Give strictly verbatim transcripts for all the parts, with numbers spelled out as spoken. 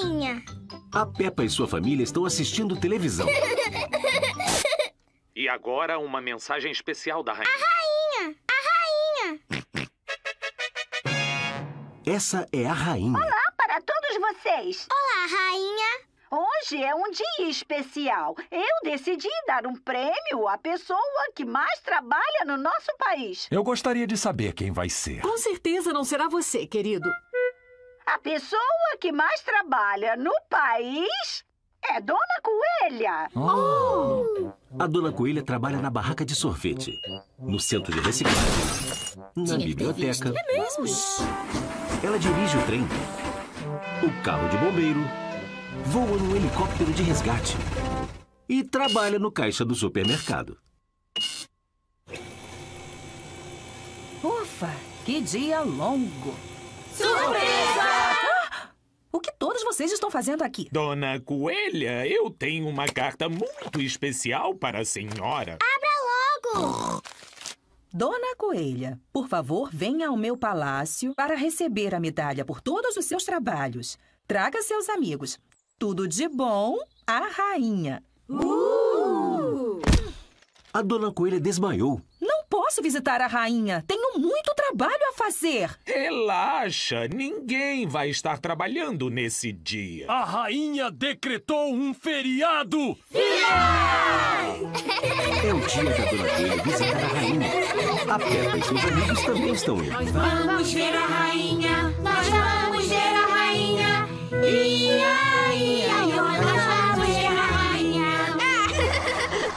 cozinha. A Peppa e sua família estão assistindo televisão. E agora uma mensagem especial da rainha. A rainha! A rainha! Essa é a rainha. Olá para todos vocês. Olá, rainha. Hoje é um dia especial. Eu decidi dar um prêmio à pessoa que mais trabalha no nosso país. Eu gostaria de saber quem vai ser. Com certeza não será você, querido. A pessoa que mais trabalha no país é Dona Coelha. Oh. A Dona Coelha trabalha na barraca de sorvete, no centro de reciclagem, na biblioteca. É mesmo? Ela dirige o trem, o carro de bombeiro, voa no helicóptero de resgate e trabalha no caixa do supermercado. Ufa, que dia longo! Surpresa! Ah, o que todos vocês estão fazendo aqui? Dona Coelha, eu tenho uma carta muito especial para a senhora. Abra logo! Dona Coelha, por favor, venha ao meu palácio para receber a medalha por todos os seus trabalhos. Traga seus amigos. Tudo de bom, a rainha. Uh! A Dona Coelha desmaiou. Não posso visitar a rainha. Tenho muito trabalho a fazer. Relaxa, ninguém vai estar trabalhando nesse dia. A rainha decretou um feriado. Yeah! É o dia da Dona Coelha visitar a rainha. A Peppa e seus amigos também estão indo. Nós vamos ver a rainha. Nós vamos ver a rainha. Ia!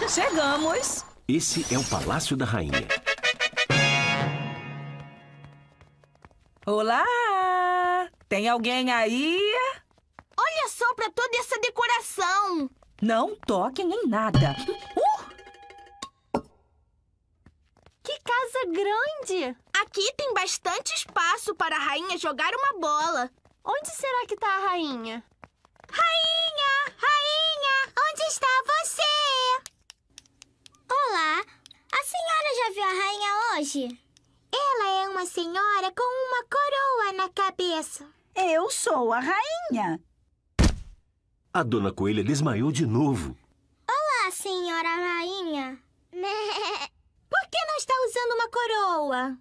Chegamos! Esse é o Palácio da Rainha. Olá! Tem alguém aí? Olha só pra toda essa decoração! Não toquem em nada! Uh! Que casa grande! Aqui tem bastante espaço para a rainha jogar uma bola. Onde será que tá a rainha? Rainha! Rainha! Onde está você? Olá, a senhora já viu a rainha hoje? Ela é uma senhora com uma coroa na cabeça. Eu sou a rainha. A Dona Coelha desmaiou de novo. Olá, senhora rainha. Por que não está usando uma coroa?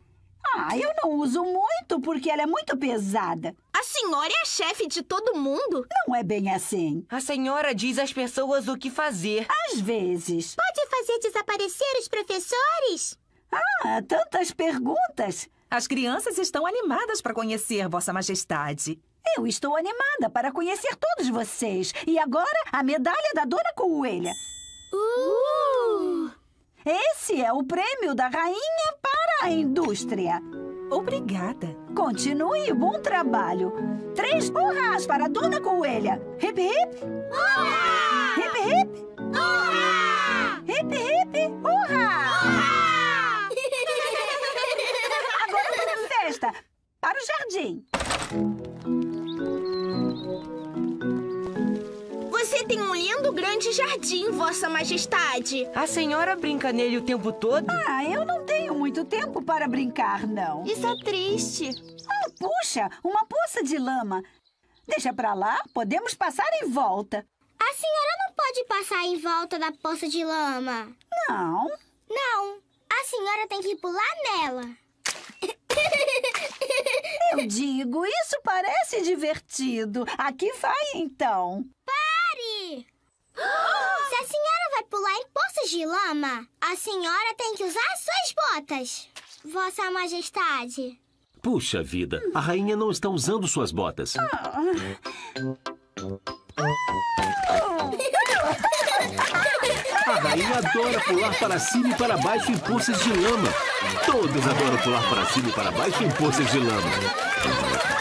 Ah, eu não uso muito porque ela é muito pesada. A senhora é a chefe de todo mundo? Não é bem assim. A senhora diz às pessoas o que fazer. Às vezes. Pode fazer desaparecer os professores? Ah, tantas perguntas. As crianças estão animadas para conhecer Vossa Majestade. Eu estou animada para conhecer todos vocês. E agora, a medalha da Dona Coelha. Uh! Esse é o prêmio da rainha para a indústria. Obrigada. Continue o bom trabalho. Três hurrás para a Dona Coelha. Hip, hip. Hurra! Hip, hip. Hurra! Hip, hip. Hurra! Agora uma festa para o jardim. Você tem um lindo grande jardim, Vossa Majestade. A senhora brinca nele o tempo todo? Ah, eu não tenho muito tempo para brincar, não. Isso é triste. Ah, puxa, uma poça de lama. Deixa pra lá, podemos passar em volta. A senhora não pode passar em volta da poça de lama. Não. Não, a senhora tem que pular nela. Eu digo, isso parece divertido. Aqui vai, então. Se a senhora vai pular em poças de lama, a senhora tem que usar suas botas, Vossa Majestade. Puxa vida, a rainha não está usando suas botas. A rainha adora pular para cima e para baixo em poças de lama. Todos adoram pular para cima e para baixo em poças de lama.